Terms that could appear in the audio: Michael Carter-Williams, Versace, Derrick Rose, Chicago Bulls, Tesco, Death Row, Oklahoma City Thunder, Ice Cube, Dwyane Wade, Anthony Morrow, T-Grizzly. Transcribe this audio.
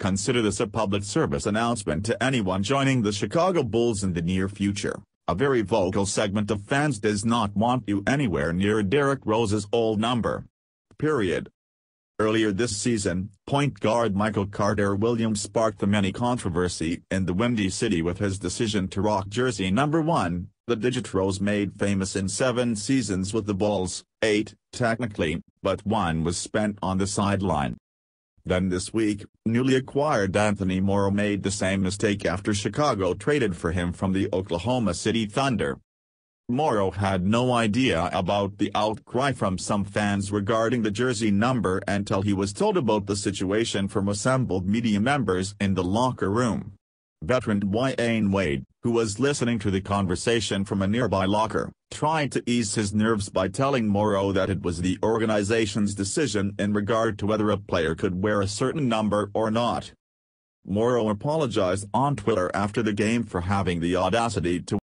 Consider this a public service announcement to anyone joining the Chicago Bulls in the near future. A very vocal segment of fans does not want you anywhere near Derrick Rose's old number. Period. Earlier this season, point guard Michael Carter-Williams sparked the many controversy in the Windy City with his decision to rock jersey number 1, the digit Rose made famous in 7 seasons with the Bulls, 8, technically, but 1 was spent on the sideline. Then this week, newly acquired Anthony Morrow made the same mistake after Chicago traded for him from the Oklahoma City Thunder. Morrow had no idea about the outcry from some fans regarding the jersey number until he was told about the situation from assembled media members in the locker room. Veteran Dwyane Wade, who was listening to the conversation from a nearby locker, tried to ease his nerves by telling Morrow that it was the organization's decision in regard to whether a player could wear a certain number or not. Morrow apologized on Twitter after the game for having the audacity to